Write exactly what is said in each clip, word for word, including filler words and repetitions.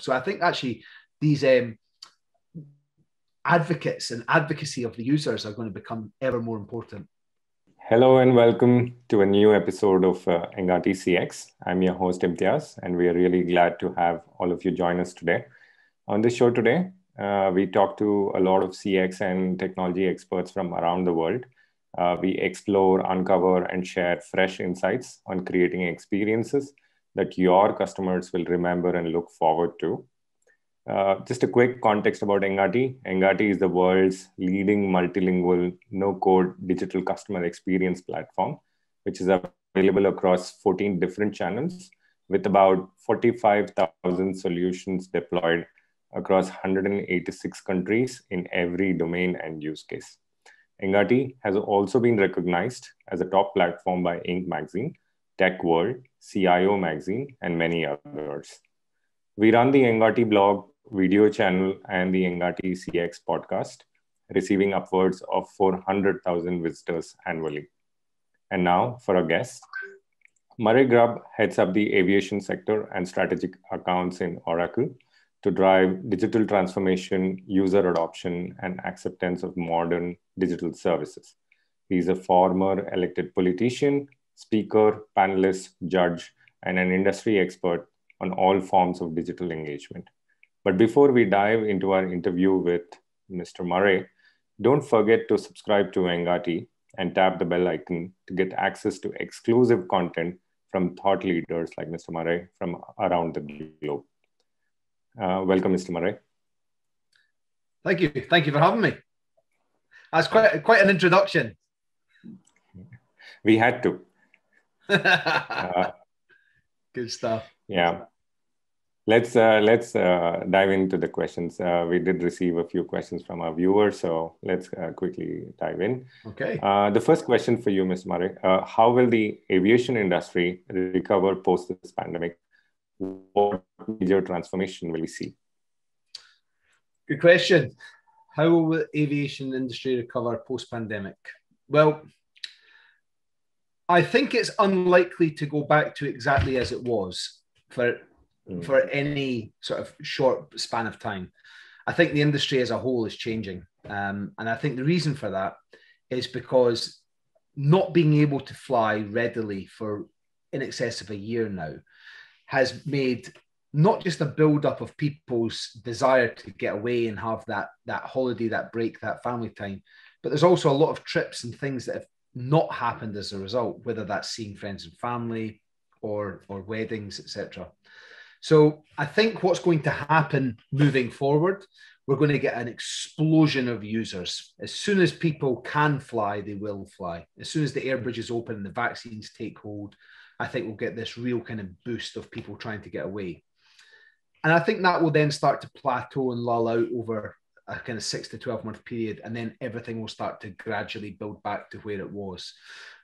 So I think actually these um, advocates and advocacy of the users are going to become ever more important. Hello and welcome to a new episode of uh, Engati C X. I'm your host Imtiaz, and we are really glad to have all of you join us today. On this show today, uh, we talk to a lot of C X and technology experts from around the world. Uh, we explore, uncover, and share fresh insights on creating experiences that your customers will remember and look forward to. Uh, just a quick context about Engati. Engati is the world's leading multilingual, no-code digital customer experience platform, which is available across fourteen different channels with about forty-five thousand solutions deployed across one hundred eighty-six countries in every domain and use case. Engati has also been recognized as a top platform by Inc magazine, Tech World, C I O magazine, and many others. We run the Engati blog, video channel, and the Engati C X podcast, receiving upwards of four hundred thousand visitors annually. And now for our guest. Murray Grubb heads up the aviation sector and strategic accounts in Oracle to drive digital transformation, user adoption, and acceptance of modern digital services. He's a former elected politician, speaker, panelist, judge, and an industry expert on all forms of digital engagement. But before we dive into our interview with Mister Murray, don't forget to subscribe to Engati and tap the bell icon to get access to exclusive content from thought leaders like Mister Murray from around the globe. Uh, welcome, Mister Murray. Thank you. Thank you for having me. That's quite, quite an introduction. We had to. uh, Good stuff. Yeah. Let's uh, let's uh, dive into the questions. Uh, we did receive a few questions from our viewers, so let's uh, quickly dive in. Okay. Uh, the first question for you, Miz Murray, uh, how will the aviation industry recover post this pandemic? What major transformation will we see? Good question. How will the aviation industry recover post-pandemic? Well, I think it's unlikely to go back to exactly as it was for mm. for any sort of short span of time. I think the industry as a whole is changing. Um, and I think the reason for that is because not being able to fly readily for in excess of a year now has made not just a build-up of people's desire to get away and have that, that holiday, that break, that family time, but there's also a lot of trips and things that have not happened as a result, whether that's seeing friends and family or, or weddings, et cetera. So I think what's going to happen moving forward, we're going to get an explosion of users. As soon as people can fly, they will fly. As soon as the air bridges open and the vaccines take hold, I think we'll get this real kind of boost of people trying to get away. And I think that will then start to plateau and lull out over a kind of six to twelve month period, and then everything will start to gradually build back to where it was.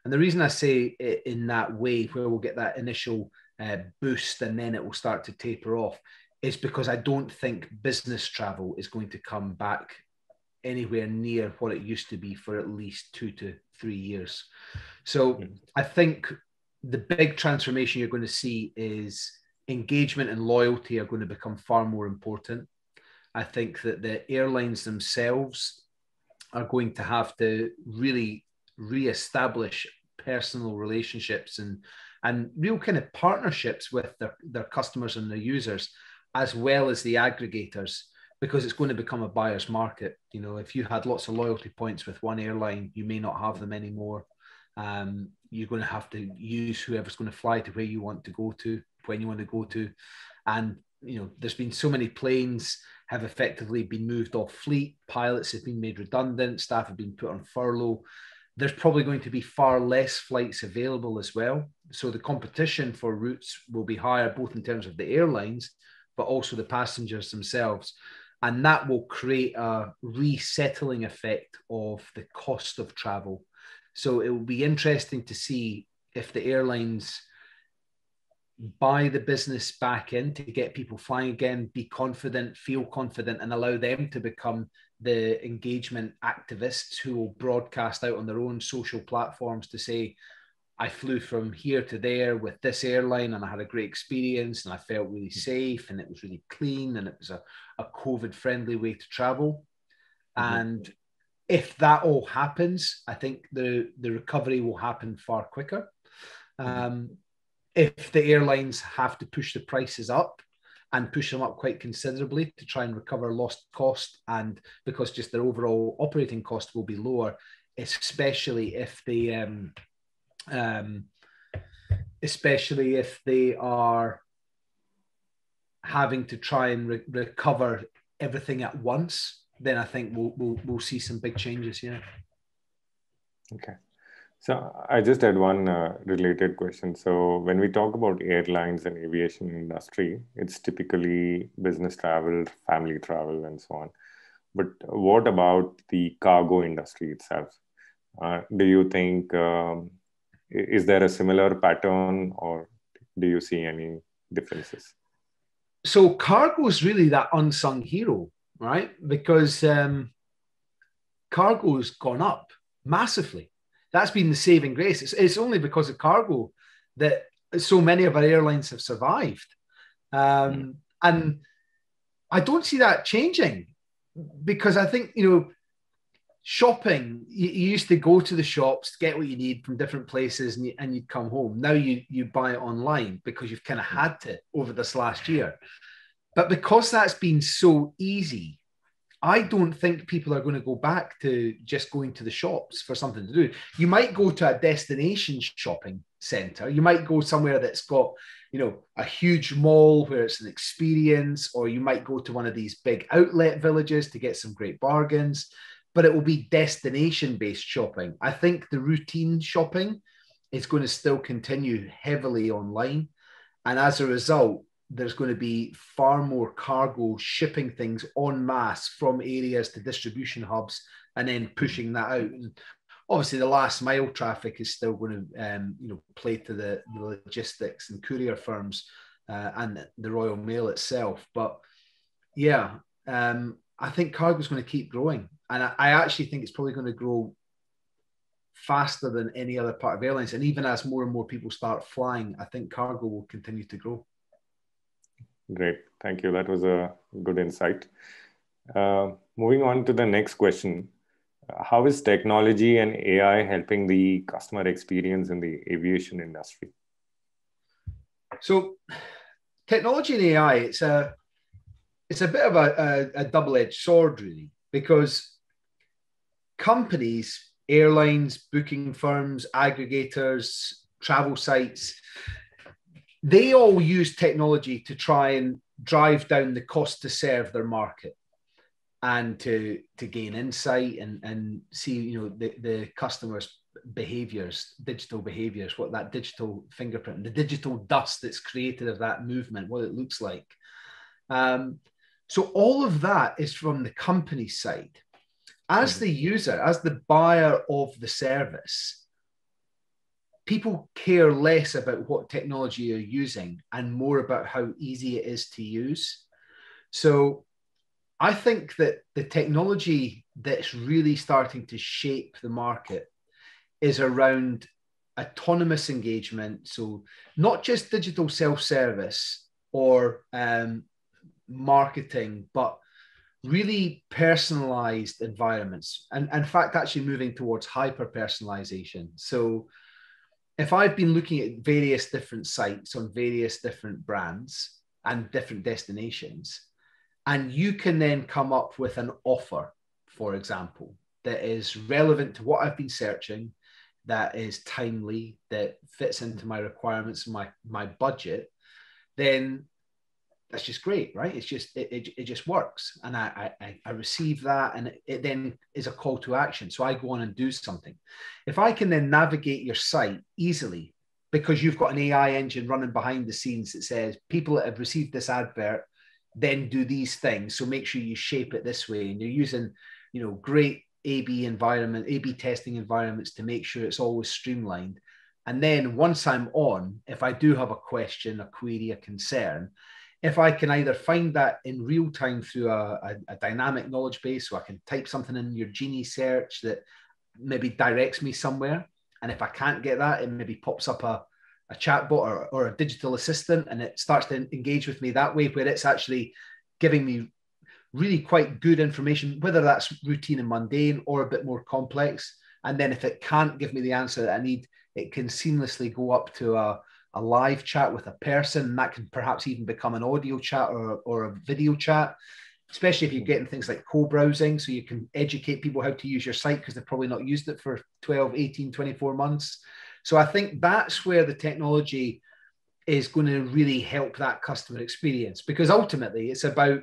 And the reason I say it in that way, where we'll get that initial uh, boost and then it will start to taper off, is because I don't think business travel is going to come back anywhere near what it used to be for at least two to three years. So I think the big transformation you're going to see is engagement and loyalty are going to become far more important. I think that the airlines themselves are going to have to really reestablish personal relationships and, and real kind of partnerships with their, their customers and their users, as well as the aggregators, because it's going to become a buyer's market. You know, if you had lots of loyalty points with one airline, you may not have them anymore. Um, you're going to have to use whoever's going to fly to where you want to go to, when you want to go to. And, you know, there's been so many planes have effectively been moved off fleet. Pilots have been made redundant. Staff have been put on furlough. There's probably going to be far less flights available as well. So the competition for routes will be higher, both in terms of the airlines, but also the passengers themselves. And that will create a resettling effect of the cost of travel. So it will be interesting to see if the airlines buy the business back in to get people flying again, be confident, feel confident, and allow them to become the engagement activists who will broadcast out on their own social platforms to say, I flew from here to there with this airline and I had a great experience and I felt really safe and it was really clean and it was a, a COVID-friendly way to travel. Mm-hmm. And if that all happens, I think the, the recovery will happen far quicker. Um, if the airlines have to push the prices up and push them up quite considerably to try and recover lost cost, and because just their overall operating cost will be lower, especially if they... Um, Um, especially if they are having to try and re recover everything at once, then I think we'll, we'll, we'll see some big changes here. Okay. So I just had one uh, related question. So when we talk about airlines and aviation industry, it's typically business travel, family travel, and so on. But what about the cargo industry itself? Uh, do you think... Um, Is there a similar pattern or do you see any differences? So cargo is really that unsung hero, right? Because um, cargo's gone up massively. That's been the saving grace. It's, it's only because of cargo that so many of our airlines have survived. Um, mm. And I don't see that changing because I think, you know, shopping, you used to go to the shops to get what you need from different places and, you, and you'd come home. Now you, you buy it online because you've kind of had to over this last year. But because that's been so easy, I don't think people are going to go back to just going to the shops for something to do. You might go to a destination shopping center. You might go somewhere that's got, you know, a huge mall where it's an experience, or you might go to one of these big outlet villages to get some great bargains. But it will be destination-based shopping. I think the routine shopping is going to still continue heavily online. And as a result, there's going to be far more cargo shipping things en masse from areas to distribution hubs and then pushing that out. And obviously, the last mile traffic is still going to um, you know, play to the, the logistics and courier firms uh, and the Royal Mail itself. But yeah, um, I think cargo is going to keep growing. And I actually think it's probably going to grow faster than any other part of airlines. And even as more and more people start flying, I think cargo will continue to grow. Great. Thank you. That was a good insight. Uh, moving on to the next question. How is technology and A I helping the customer experience in the aviation industry? So technology and A I, it's a, it's a bit of a, a, a double-edged sword, really, because companies, airlines, booking firms, aggregators, travel sites, they all use technology to try and drive down the cost to serve their market and to, to gain insight and, and see, you know, the, the customer's behaviors, digital behaviors, what that digital fingerprint, the digital dust that's created of that movement, what it looks like. Um, so all of that is from the company side. As the user, as the buyer of the service, people care less about what technology you're using and more about how easy it is to use. So I think that the technology that's really starting to shape the market is around autonomous engagement. So not just digital self-service or um, marketing, but really personalized environments. And, and in fact, actually moving towards hyper-personalization. So if I've been looking at various different sites on various different brands and different destinations, and you can then come up with an offer, for example, that is relevant to what I've been searching, that is timely, that fits into my requirements, my, my budget, then that's just great, right? It's just, it, it, it just works. And I, I, I receive that and it, it then is a call to action. So I go on and do something. If I can then navigate your site easily because you've got an A I engine running behind the scenes that says people that have received this advert then do these things. So make sure you shape it this way. And you're using, you know, great A B environment, A B testing environments to make sure it's always streamlined. And then once I'm on, if I do have a question, a query, a concern, if I can either find that in real time through a, a, a dynamic knowledge base, so I can type something in your Genie search that maybe directs me somewhere, And if I can't get that, it maybe pops up a, a chatbot or, or a digital assistant, and it starts to engage with me that way, where it's actually giving me really quite good information, whether that's routine and mundane or a bit more complex. And then if it can't give me the answer that I need, it can seamlessly go up to a, a live chat with a person. That can perhaps even become an audio chat or, or a video chat, especially if you're getting things like co-browsing. So you can educate people how to use your site because they've probably not used it for twelve, eighteen, twenty-four months. So I think that's where the technology is going to really help that customer experience, because ultimately it's about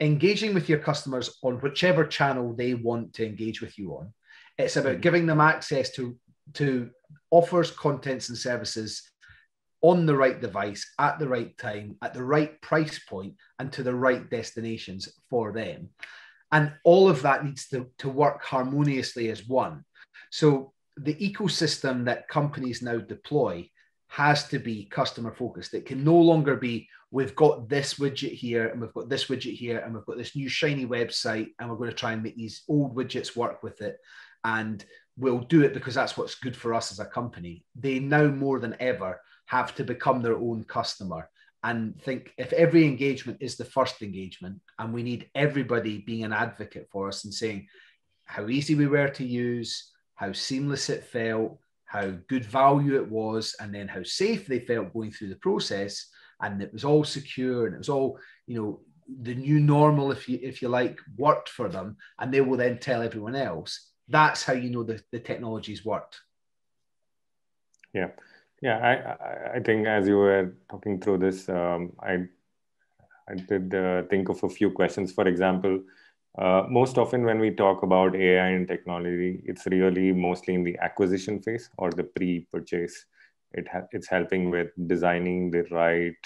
engaging with your customers on whichever channel they want to engage with you on. It's about giving them access to, to offers, contents, and services on the right device, at the right time, at the right price point, and to the right destinations for them. And all of that needs to, to work harmoniously as one. So the ecosystem that companies now deploy has to be customer focused. It can no longer be, we've got this widget here, and we've got this widget here, and we've got this new shiny website, and we're going to try and make these old widgets work with it. And we'll do it because that's what's good for us as a company. They now more than ever have to become their own customer and think, if every engagement is the first engagement, and we need everybody being an advocate for us and saying how easy we were to use, how seamless it felt, how good value it was, and then how safe they felt going through the process, and it was all secure, and it was all, you know, the new normal, if you, if you like, worked for them, and they will then tell everyone else. That's how you know the, the technology's worked. Yeah, yeah. I, I I think as you were talking through this, um, I I did uh, think of a few questions. For example, uh, most often when we talk about A I and technology, it's really mostly in the acquisition phase or the pre-purchase. It ha it's helping with designing the right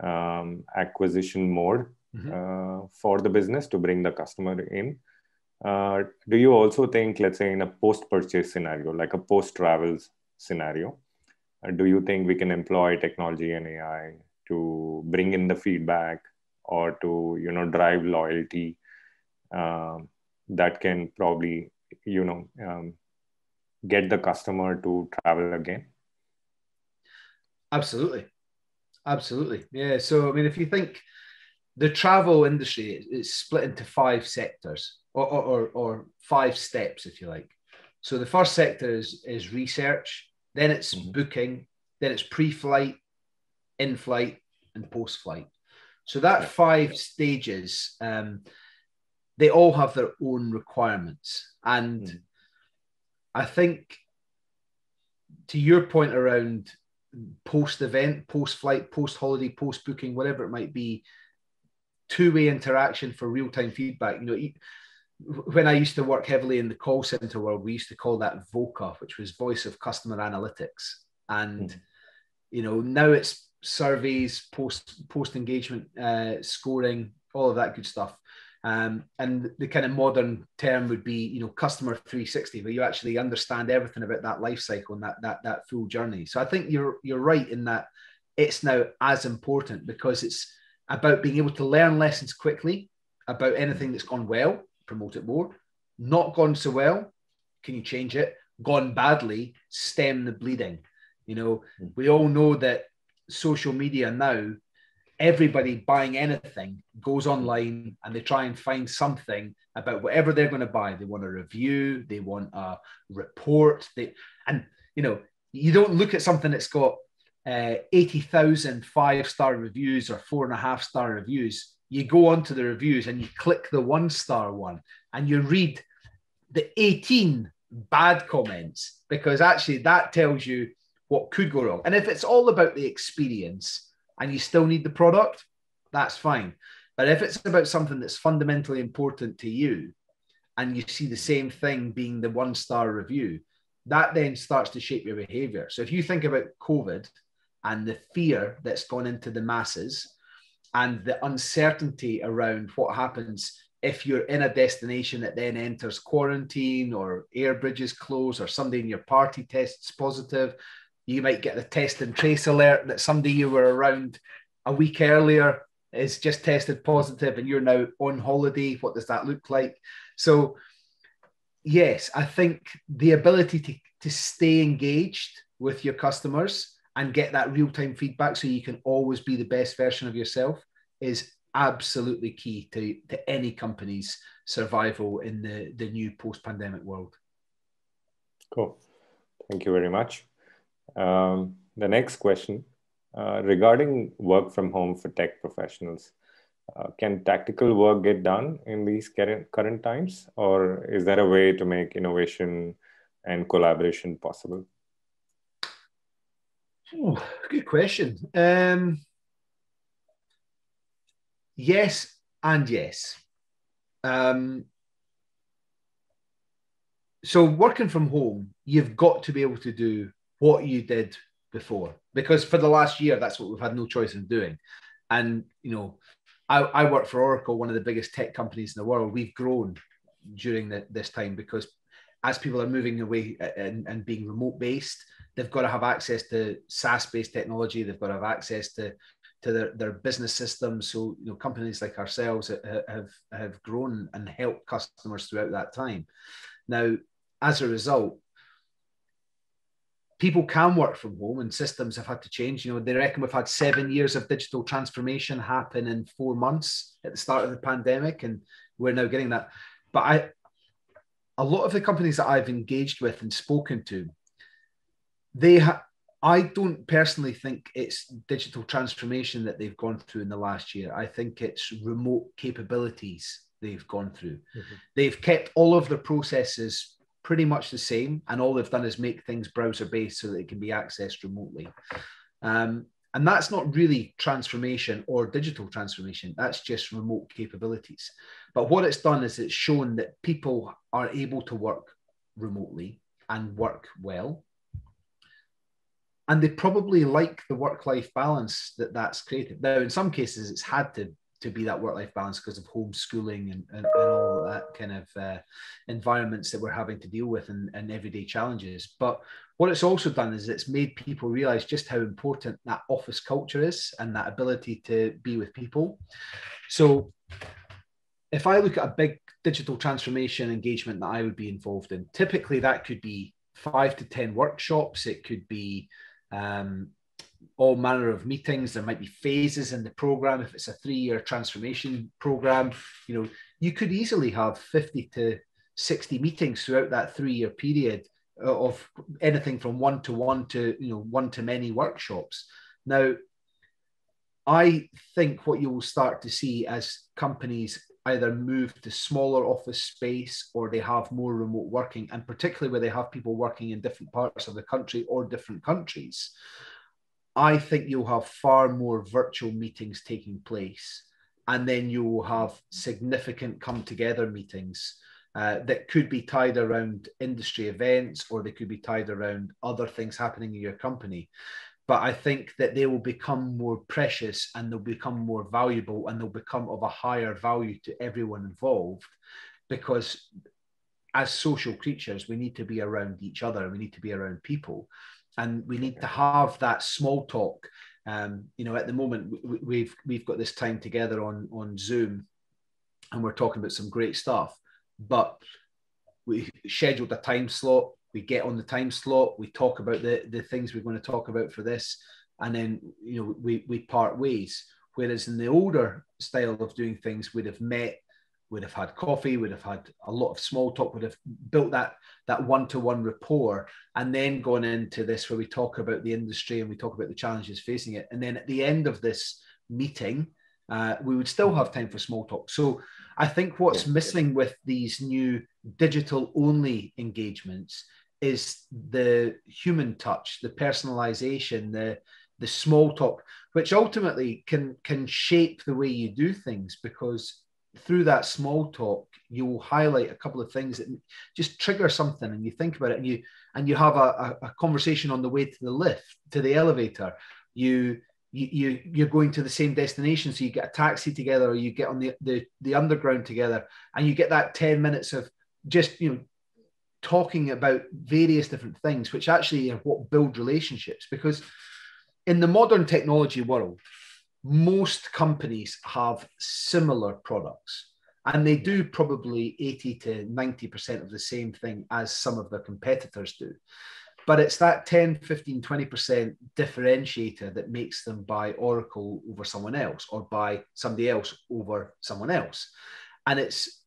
um, acquisition mode mm-hmm. uh, for the business to bring the customer in. Uh, do you also think, let's say in a post-purchase scenario, like a post-travels scenario, uh, do you think we can employ technology and A I to bring in the feedback or to, you know, drive loyalty uh, that can probably, you know, um, get the customer to travel again? Absolutely. Absolutely. Yeah. So, I mean, if you think the travel industry is split into five sectors. Or, or, or five steps, if you like. So the first sector is, is research, then it's mm-hmm. booking, then it's pre-flight, in-flight, and post-flight. So that yeah. five yeah. stages, um, they all have their own requirements. And mm-hmm. I think to your point around post-event, post-flight, post-holiday, post-booking, whatever it might be, two-way interaction for real-time feedback, you know, e when I used to work heavily in the call center world, we used to call that VOCA, which was voice of customer analytics. And, mm. you know, now it's surveys, post, post engagement, uh, scoring, all of that good stuff. Um, and the kind of modern term would be, you know, customer three sixty, where you actually understand everything about that life cycle and that, that, that full journey. So I think you're, you're right in that it's now as important, because it's about being able to learn lessons quickly about anything that's gone well, promote it more. Not gone so well, can you change it? Gone badly, stem the bleeding. You know, mm. we all know that social media now, everybody buying anything goes online and they try and find something about whatever they're going to buy. They want a review, they want a report. They, and, you know, you don't look at something that's got uh, eighty thousand five-star reviews or four and a half star reviews. You go onto the reviews and you click the one-star one and you read the eighteen bad comments, because actually that tells you what could go wrong. And if it's all about the experience and you still need the product, that's fine. But if it's about something that's fundamentally important to you and you see the same thing being the one-star review, that then starts to shape your behavior. So if you think about COVID and the fear that's gone into the masses, and the uncertainty around what happens if you're in a destination that then enters quarantine, or air bridges close, or somebody in your party tests positive, you might get the test and trace alert that somebody you were around a week earlier is just tested positive and you're now on holiday. What does that look like? So yes, I think the ability to, to stay engaged with your customers and get that real-time feedback so you can always be the best version of yourself is absolutely key to, to any company's survival in the, the new post-pandemic world. Cool. Thank you very much. Um, the next question, uh, regarding work from home for tech professionals, uh, can tactical work get done in these current, current times, or is there a way to make innovation and collaboration possible? Oh, good question. Um, yes and yes. Um, so working from home, you've got to be able to do what you did before, because for the last year, that's what we've had no choice in doing. And, you know, I, I work for Oracle, one of the biggest tech companies in the world. We've grown during the, this time because as people are moving away and, and being remote based, they've got to have access to SaaS-based technology. They've got to have access to, to their, their business systems. So, you know, companies like ourselves have, have grown and helped customers throughout that time. Now, as a result, people can work from home and systems have had to change. You know, they reckon we've had seven years of digital transformation happen in four months at the start of the pandemic, and we're now getting that. But I, a lot of the companies that I've engaged with and spoken to, They ha I don't personally think it's digital transformation that they've gone through in the last year. I think it's remote capabilities they've gone through. Mm-hmm. They've kept all of the processes pretty much the same, and all they've done is make things browser-based so that it can be accessed remotely. Um, and that's not really transformation or digital transformation. That's just remote capabilities. But what it's done is it's shown that people are able to work remotely and work well. And they probably like the work-life balance that that's created. Now, in some cases, it's had to, to be that work-life balance because of homeschooling and, and, and all that kind of uh, environments that we're having to deal with and, and everyday challenges. But what it's also done is it's made people realize just how important that office culture is and that ability to be with people. So if I look at a big digital transformation engagement that I would be involved in, typically that could be five to ten workshops. It could be Um, all manner of meetings. There might be phases in the program. If it's a three-year transformation program, you know, you could easily have fifty to sixty meetings throughout that three-year period of anything from one-to-one to, you know, one-to-many workshops. Now, I think what you will start to see as companies either move to smaller office space or they have more remote working, and particularly where they have people working in different parts of the country or different countries, I think you'll have far more virtual meetings taking place. And then you will have significant come together meetings uh, that could be tied around industry events, or they could be tied around other things happening in your company. But I think that they will become more precious and they'll become more valuable and they'll become of a higher value to everyone involved, because as social creatures, we need to be around each other. We need to be around people, and we need to have that small talk. Um, you know, at the moment, we've, we've got this time together on, on Zoom and we're talking about some great stuff, but we scheduled a time slot. We get on the time slot, we talk about the, the things we're going to talk about for this, and then, you know, we, we part ways. Whereas in the older style of doing things, we'd have met, we'd have had coffee, we'd have had a lot of small talk, we'd have built that that one-to-one rapport, and then gone into this where we talk about the industry and we talk about the challenges facing it. And then at the end of this meeting, Uh, we would still have time for small talk. So I think what's missing with these new digital-only engagements is the human touch, the personalization, the, the small talk, which ultimately can, can shape the way you do things, because through that small talk, you will highlight a couple of things that just trigger something, and you think about it, and you, and you have a, a, a conversation on the way to the lift, to the elevator. You... You, you're going to the same destination, so you get a taxi together, or you get on the, the, the underground together, and you get that ten minutes of just, you know, talking about various different things, which actually are what build relationships. Because in the modern technology world, most companies have similar products, And they do probably eighty to ninety percent of the same thing as some of their competitors do. But it's that ten, fifteen, twenty percent differentiator that makes them buy Oracle over someone else or buy somebody else over someone else. And it's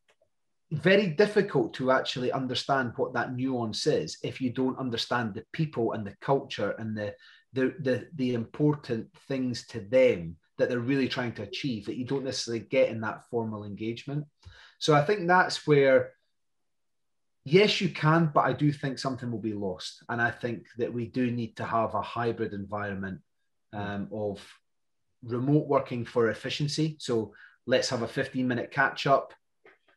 very difficult to actually understand what that nuance is if you don't understand the people and the culture and the, the, the, the important things to them that they're really trying to achieve that you don't necessarily get in that formal engagement. So I think that's where, yes, you can, but I do think something will be lost. And I think that we do need to have a hybrid environment um, of remote working for efficiency. So let's have a fifteen minute catch up,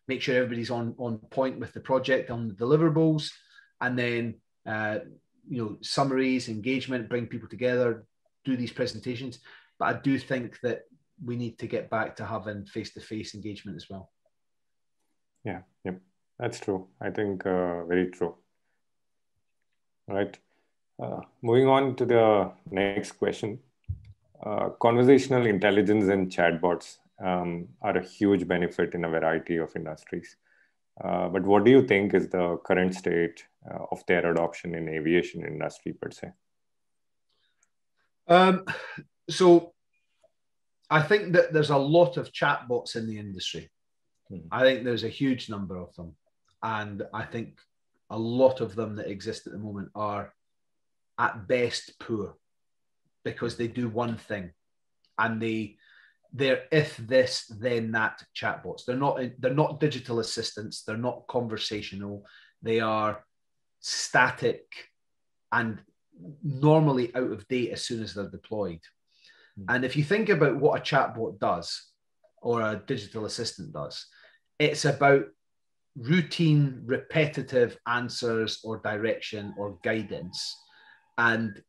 make sure everybody's on, on point with the project, on the deliverables, and then, uh, you know, summaries, engagement, bring people together, do these presentations. But I do think that we need to get back to having face-to-face engagement as well. Yeah, yep, that's true. I think uh, very true. All right, uh, moving on to the next question. Uh, conversational intelligence and chatbots um, are a huge benefit in a variety of industries. Uh, but what do you think is the current state uh, of their adoption in aviation industry per se? Um, So I think that there's a lot of chatbots in the industry. Mm. I think there's a huge number of them. And I think a lot of them that exist at the moment are at best poor because they do one thing and they, they're if this, then that chatbots. They're not, they're not digital assistants. They're not conversational. They are static and normally out of date as soon as they're deployed. And if you think about what a chatbot does or a digital assistant does, it's about routine, repetitive answers or direction or guidance. And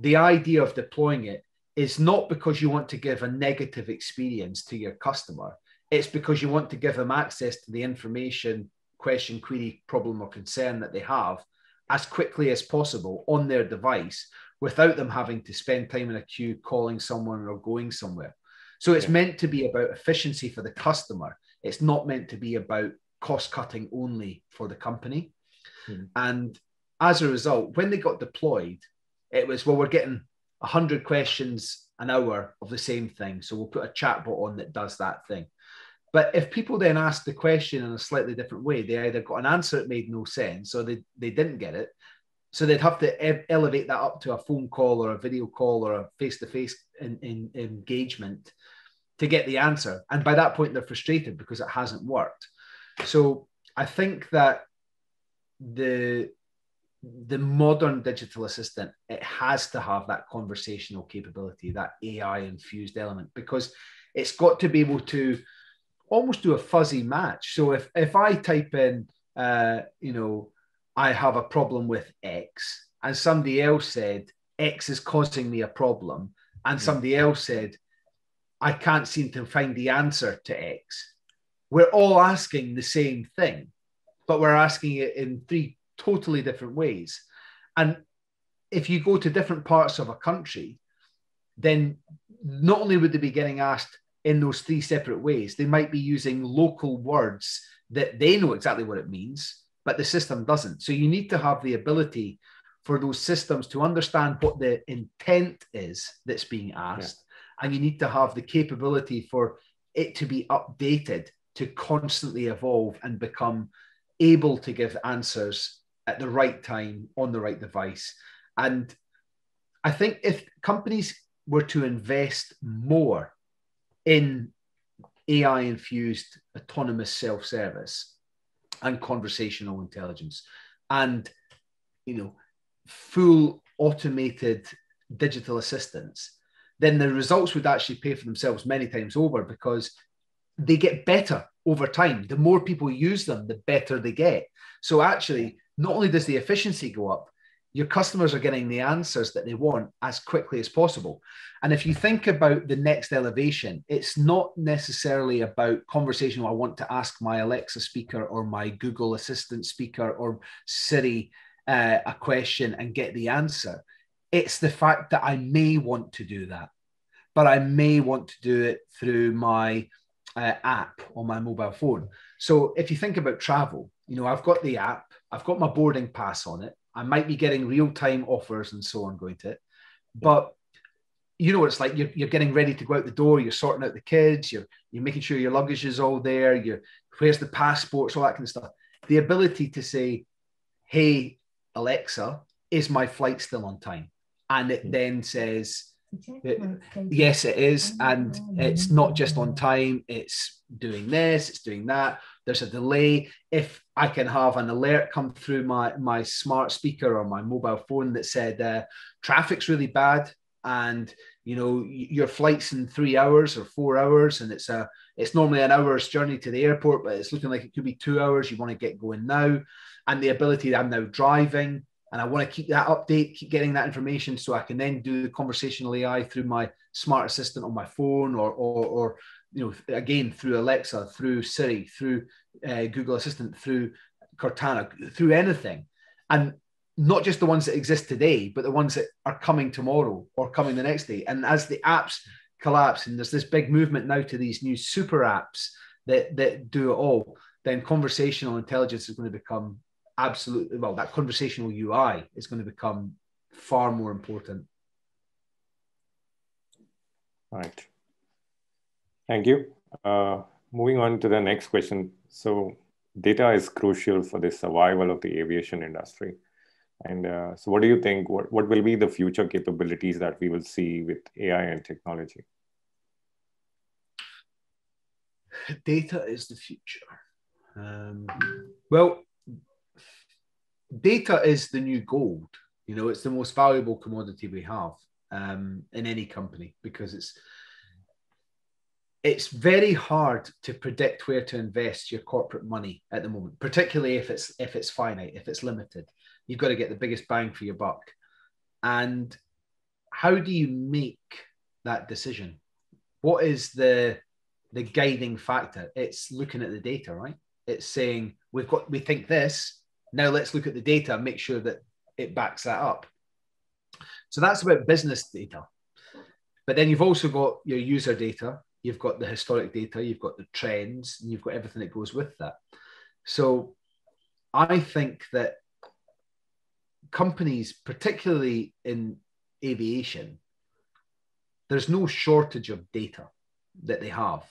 the idea of deploying it is not because you want to give a negative experience to your customer. It's because you want to give them access to the information, question, query, problem, or concern that they have as quickly as possible on their device, without them having to spend time in a queue calling someone or going somewhere. So it's yeah. meant to be about efficiency for the customer. It's not meant to be about cost cutting only for the company. Mm-hmm. And as a result, when they got deployed, it was, well, we're getting one hundred questions an hour of the same thing. So we'll put a chatbot on that does that thing. But if people then asked the question in a slightly different way, they either got an answer that made no sense or they, they didn't get it. So they'd have to elevate that up to a phone call or a video call or a face-to-face in, in, engagement to get the answer. And by that point, they're frustrated because it hasn't worked. So I think that the, the modern digital assistant, it has to have that conversational capability, that A I-infused element, because it's got to be able to almost do a fuzzy match. So if, if I type in, uh, you know, I have a problem with X, and somebody else said, X is causing me a problem. And somebody else said, I can't seem to find the answer to X. We're all asking the same thing, but we're asking it in three totally different ways. And if you go to different parts of a country, then not only would they be getting asked in those three separate ways, they might be using local words that they know exactly what it means, but the system doesn't. So you need to have the ability for those systems to understand what the intent is that's being asked. Yeah. And you need to have the capability for it to be updated, to constantly evolve and become able to give answers at the right time on the right device. And I think if companies were to invest more in A I-infused autonomous self-service and conversational intelligence and, you know, full automated digital assistants, then the results would actually pay for themselves many times over because they get better over time. The more people use them, the better they get. So actually, not only does the efficiency go up, your customers are getting the answers that they want as quickly as possible. And if you think about the next elevation, it's not necessarily about conversational, I want to ask my Alexa speaker or my Google Assistant speaker or Siri uh, a question and get the answer. It's the fact that I may want to do that, but I may want to do it through my uh, app on my mobile phone. So if you think about travel, you know, I've got the app, I've got my boarding pass on it. I might be getting real-time offers and so on going to it. But, you know, it's like you're, you're getting ready to go out the door, you're sorting out the kids, you're, you're making sure your luggage is all there, you're, where's the passports, all that kind of stuff. The ability to say, hey, Alexa, is my flight still on time? And it then says, yes, it is. And it's not just on time, it's doing this, it's doing that. There's a delay. If I can have an alert come through my, my smart speaker or my mobile phone that said, uh, traffic's really bad and, you know, your flight's in three hours or four hours and it's a it's normally an hour's journey to the airport, but it's looking like it could be two hours. You want to get going now. And the ability that I'm now driving and I want to keep that update, keep getting that information so I can then do the conversational A I through my smart assistant on my phone or, or, or you know, again, through Alexa, through Siri, through uh, Google Assistant, through Cortana, through anything. And not just the ones that exist today, but the ones that are coming tomorrow or coming the next day. And as the apps collapse and there's this big movement now to these new super apps that, that do it all, then conversational intelligence is going to become absolutely, well, that conversational U I is going to become far more important. All right. Thank you. Uh, moving on to the next question. So data is crucial for the survival of the aviation industry. And uh, so what do you think, what, what will be the future capabilities that we will see with A I and technology? Data is the future. Um, well, data is the new gold. You know, it's the most valuable commodity we have um, in any company because it's, it's very hard to predict where to invest your corporate money at the moment, particularly if it's, if it's finite, if it's limited. You've got to get the biggest bang for your buck. And how do you make that decision? What is the, the guiding factor? It's looking at the data, right? It's saying, we've got, we think this, now let's look at the data and make sure that it backs that up. So that's about business data. But then you've also got your user data, you've got the historic data, you've got the trends, and you've got everything that goes with that. So I think that companies, particularly in aviation, there's no shortage of data that they have.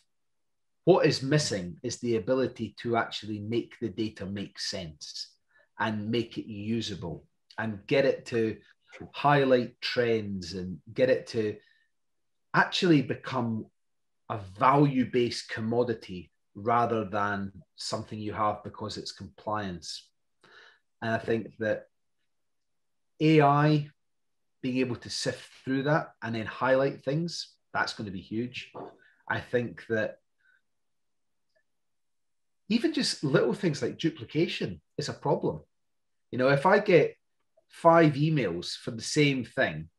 What is missing is the ability to actually make the data make sense and make it usable and get it to highlight trends and get it to actually become a value-based commodity rather than something you have because it's compliance. And I think that A I, being able to sift through that and then highlight things, that's going to be huge. I think that even just little things like duplication is a problem. You know, if I get five emails for the same thing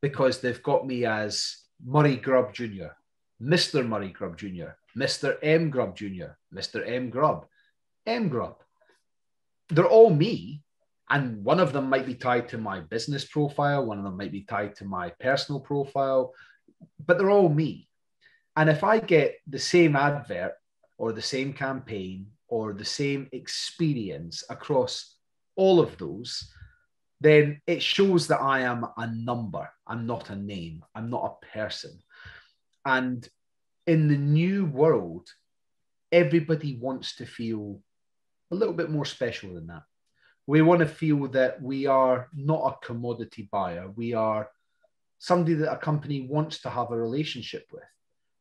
because they've got me as Murray Grubb Junior, Mister Murray Grubb Junior, Mister M. Grubb Junior, Mister M. Grubb, M. Grubb, they're all me. And one of them might be tied to my business profile. One of them might be tied to my personal profile, but they're all me. And if I get the same advert or the same campaign or the same experience across all of those, then it shows that I am a number. I'm not a name. I'm not a person. And in the new world, everybody wants to feel a little bit more special than that. We want to feel that we are not a commodity buyer. We are somebody that a company wants to have a relationship with.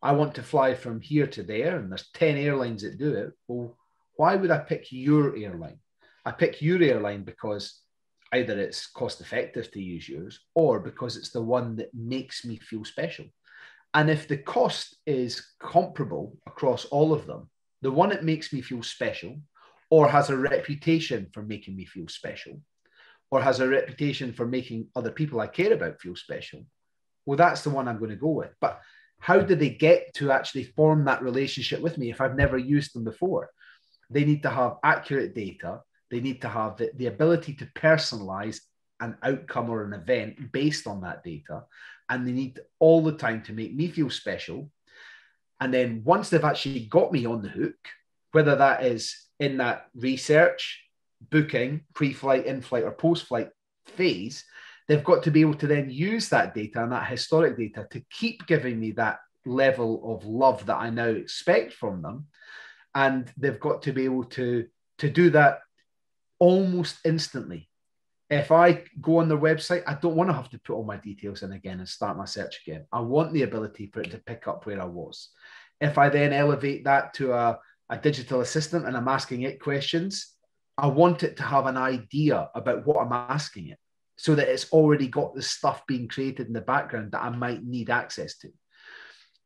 I want to fly from here to there, and there's ten airlines that do it. Well, why would I pick your airline? I pick your airline because either it's cost effective to use yours or because it's the one that makes me feel special. And if the cost is comparable across all of them, the one that makes me feel special or has a reputation for making me feel special, or has a reputation for making other people I care about feel special, well, that's the one I'm going to go with. But how do they get to actually form that relationship with me if I've never used them before? They need to have accurate data. They need to have the, the ability to personalize an outcome or an event based on that data. And they need all the time to make me feel special. And then once they've actually got me on the hook, whether that is in that research, booking, pre-flight, in-flight, or post-flight phase, they've got to be able to then use that data and that historic data to keep giving me that level of love that I now expect from them. And they've got to be able to, to do that almost instantly. If I go on their website, I don't want to have to put all my details in again and start my search again. I want the ability for it to pick up where I was. If I then elevate that to a, a digital assistant and I'm asking it questions, I want it to have an idea about what I'm asking it so that it's already got the stuff being created in the background that I might need access to.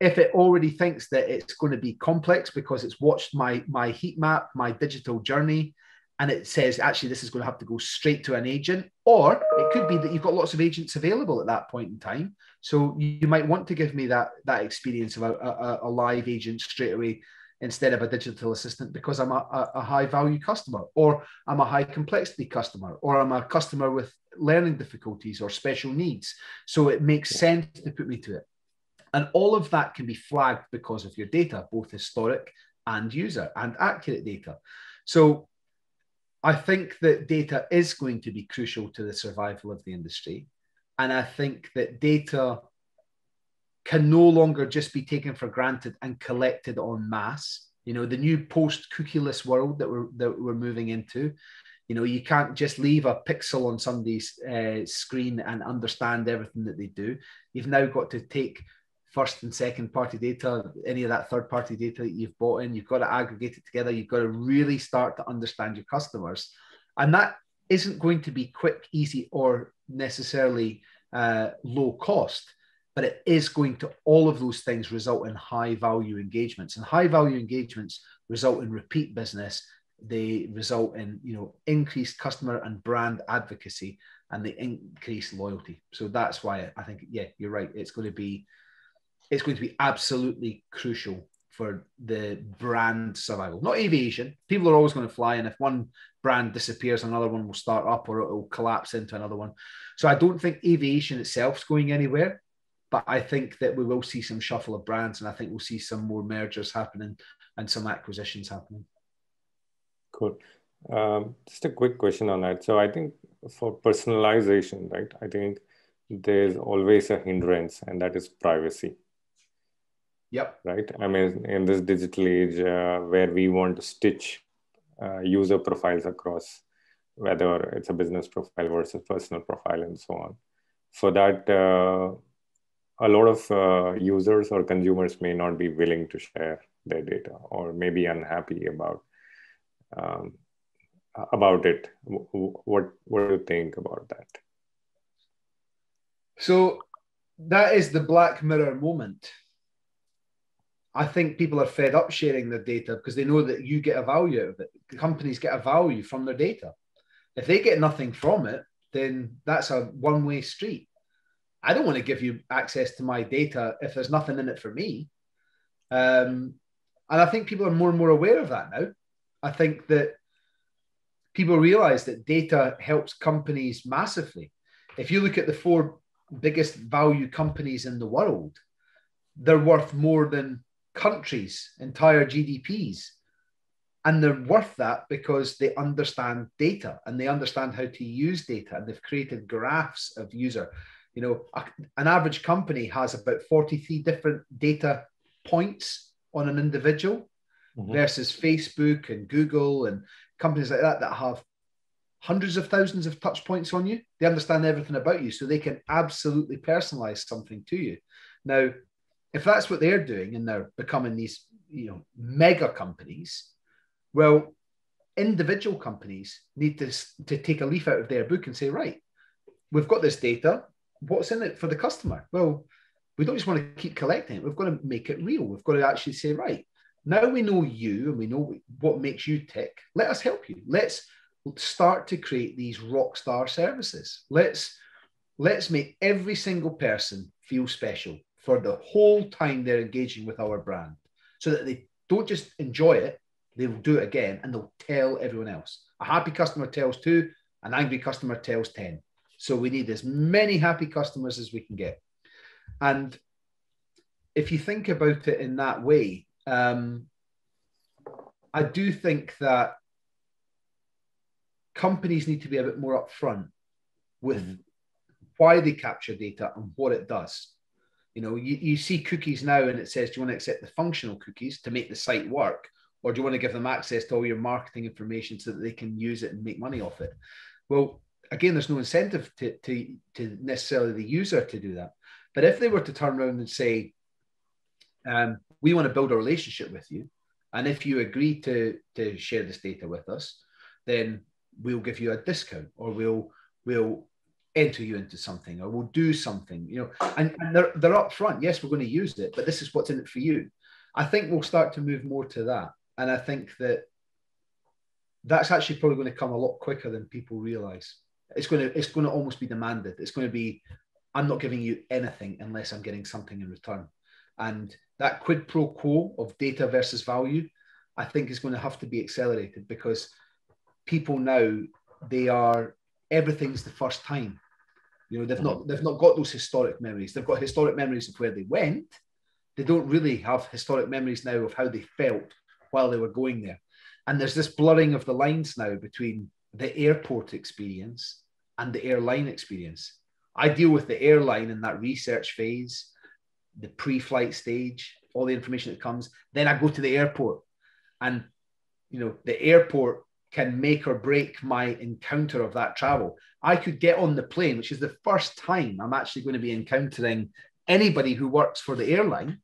If it already thinks that it's going to be complex because it's watched my, my heat map, my digital journey, and it says, actually, this is going to have to go straight to an agent, or it could be that you've got lots of agents available at that point in time. So you might want to give me that, that experience of a, a, a live agent straight away instead of a digital assistant, because I'm a, a high value customer, or I'm a high complexity customer, or I'm a customer with learning difficulties or special needs. So it makes sense to put me to it. And all of that can be flagged because of your data, both historic and user and accurate data. So I think that data is going to be crucial to the survival of the industry. And I think that data can no longer just be taken for granted and collected en masse. You know, the new post-cookieless world that we're, that we're moving into, you know, you can't just leave a pixel on somebody's uh, screen and understand everything that they do. You've now got to take first and second party data, any of that third party data that you've bought in, you've got to aggregate it together. You've got to really start to understand your customers. And that isn't going to be quick, easy, or necessarily uh, low cost, but it is going to, all of those things result in high value engagements, and high value engagements result in repeat business. They result in, you know, increased customer and brand advocacy, and they increase loyalty. So that's why I think, yeah, you're right. It's going to be, it's going to be absolutely crucial for the brand survival. Not aviation. People are always going to fly, and if one brand disappears, another one will start up, or it will collapse into another one. So I don't think aviation itself is going anywhere, but I think that we will see some shuffle of brands, and I think we'll see some more mergers happening and some acquisitions happening. Cool. Um, just a quick question on that. So I think for personalization, right, I think there's always a hindrance, and that is privacy. Yep. Right. I mean, in this digital age uh, where we want to stitch uh, user profiles across, whether it's a business profile versus personal profile and so on. For that, uh, a lot of uh, users or consumers may not be willing to share their data, or maybe unhappy about um, about it. What What do you think about that? So that is the Black Mirror moment. I think people are fed up sharing their data because they know that you get a value out of it. Companies get a value from their data. If they get nothing from it, then that's a one-way street. I don't want to give you access to my data if there's nothing in it for me. Um, and I think people are more and more aware of that now. I think that people realize that data helps companies massively. If you look at the four biggest value companies in the world, they're worth more than countries, entire G D Ps. And they're worth that because they understand data, and they understand how to use data. And they've created graphs of user. You know, a, an average company has about forty-three different data points on an individual, mm-hmm. versus Facebook and Google and companies like that that have hundreds of thousands of touch points on you. They understand everything about you, so they can absolutely personalize something to you. Now, if that's what they're doing and they're becoming these, you know, mega companies, well, individual companies need to, to take a leaf out of their book and say, right, we've got this data. What's in it for the customer? Well, we don't just want to keep collecting it. We've got to make it real. We've got to actually say, right, now we know you and we know what makes you tick. Let us help you. Let's start to create these rock star services. Let's, let's make every single person feel special for the whole time they're engaging with our brand, so that they don't just enjoy it, they will do it again, and they'll tell everyone else. A happy customer tells two, an angry customer tells ten. So we need as many happy customers as we can get. And if you think about it in that way, um, I do think that companies need to be a bit more upfront with mm-hmm. why they capture data and what it does. You know, you, you see cookies now and it says, do you want to accept the functional cookies to make the site work? Or do you want to give them access to all your marketing information so that they can use it and make money off it? Well, again, there's no incentive to, to, to necessarily the user to do that. But if they were to turn around and say, um, we want to build a relationship with you, and if you agree to, to share this data with us, then we'll give you a discount, or we'll, we'll enter you into something, or we'll do something, you know, and, and they're, they're up front. Yes, we're going to use it, but this is what's in it for you. I think we'll start to move more to that. And I think that that's actually probably going to come a lot quicker than people realize. It's going to, it's going to almost be demanded. It's going to be, I'm not giving you anything unless I'm getting something in return. And that quid pro quo of data versus value, I think is going to have to be accelerated, because people now, they are, everything's the first time. You know, they've not, they've not got those historic memories. They've got historic memories of where they went. They don't really have historic memories now of how they felt while they were going there. And there's this blurring of the lines now between the airport experience and the airline experience. I deal with the airline in that research phase, the pre-flight stage, all the information that comes. Then I go to the airport, and you know, the airport can make or break my encounter of that travel. I could get on the plane, which is the first time I'm actually going to be encountering anybody who works for the airline.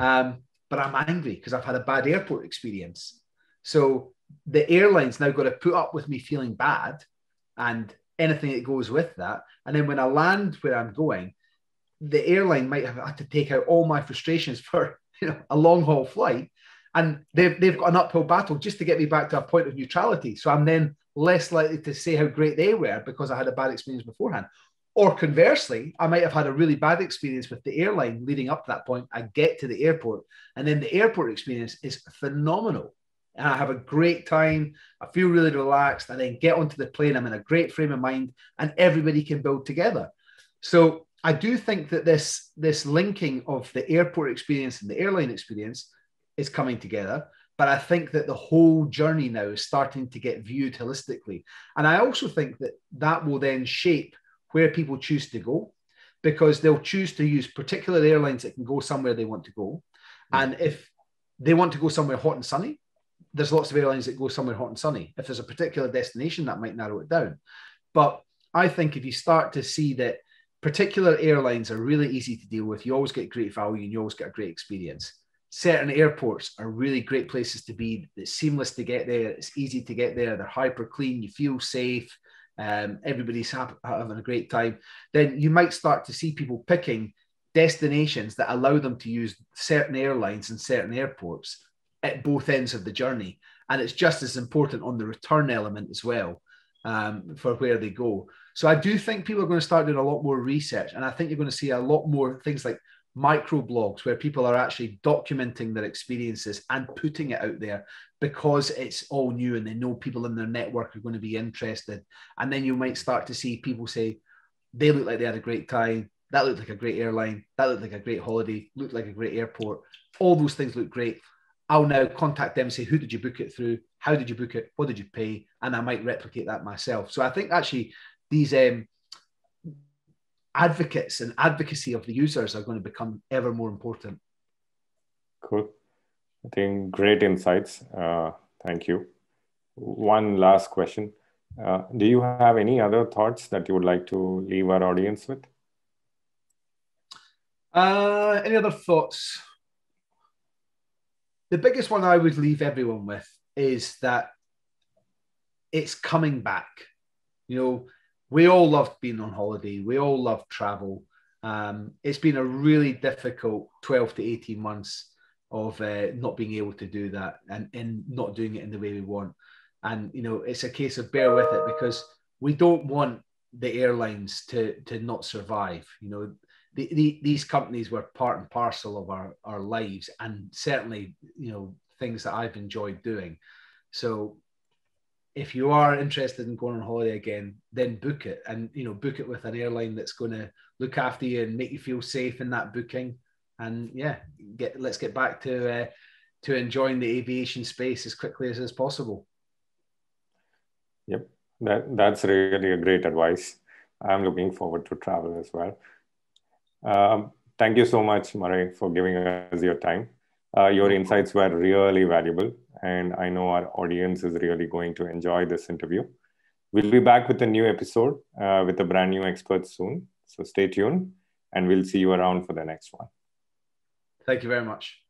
Um, but I'm angry because I've had a bad airport experience. So the airline's now got to put up with me feeling bad and anything that goes with that. And then when I land where I'm going, the airline might have had to take out all my frustrations for, you know, a long haul flight. And they've, they've got an uphill battle just to get me back to a point of neutrality. So I'm then less likely to say how great they were because I had a bad experience beforehand. Or conversely, I might have had a really bad experience with the airline leading up to that point. I get to the airport, and then the airport experience is phenomenal. And I have a great time. I feel really relaxed. I then get onto the plane. I'm in a great frame of mind, and everybody can build together. So I do think that this, this linking of the airport experience and the airline experience is coming together. But I think that the whole journey now is starting to get viewed holistically. And I also think that that will then shape where people choose to go, because they'll choose to use particular airlines that can go somewhere they want to go. And if they want to go somewhere hot and sunny, there's lots of airlines that go somewhere hot and sunny. If there's a particular destination, that might narrow it down. But I think if you start to see that particular airlines are really easy to deal with, you always get great value and you always get a great experience. Certain airports are really great places to be. It's seamless to get there. It's easy to get there. They're hyper clean. You feel safe. Um, everybody's ha- having a great time. Then you might start to see people picking destinations that allow them to use certain airlines and certain airports at both ends of the journey. And it's just as important on the return element as well, um, for where they go. So I do think people are going to start doing a lot more research. And I think you're going to see a lot more things like micro blogs, where people are actually documenting their experiences and putting it out there, because it's all new and they know people in their network are going to be interested. And then you might start to see people say, they look like they had a great time. That looked like a great airline. That looked like a great holiday. Looked like a great airport. All those things look great. I'll now contact them and say, who did you book it through? How did you book it? What did you pay? And I might replicate that myself. So I think actually these um, advocates and advocacy of the users are going to become ever more important. Cool. I think great insights. Uh, thank you. One last question. Uh, do you have any other thoughts that you would like to leave our audience with? Uh, any other thoughts? The biggest one I would leave everyone with is that it's coming back. You know, we all loved being on holiday. We all loved travel. Um, it's been a really difficult twelve to eighteen months of uh, not being able to do that, and, and not doing it in the way we want. And, you know, it's a case of bear with it, because we don't want the airlines to, to not survive. You know, The, the, these companies were part and parcel of our, our lives, and certainly, you know, things that I've enjoyed doing. So if you are interested in going on holiday again, then book it, and, you know, book it with an airline that's going to look after you and make you feel safe in that booking. and yeah, get let's get back to uh, to enjoying the aviation space as quickly as is possible. Yep, that that's really a great advice. I'm looking forward to travel as well. Um, thank you so much, Murray, for giving us your time. Uh, your insights were really valuable, and I know our audience is really going to enjoy this interview. We'll be back with a new episode uh, with a brand new expert soon. So stay tuned, and we'll see you around for the next one. Thank you very much.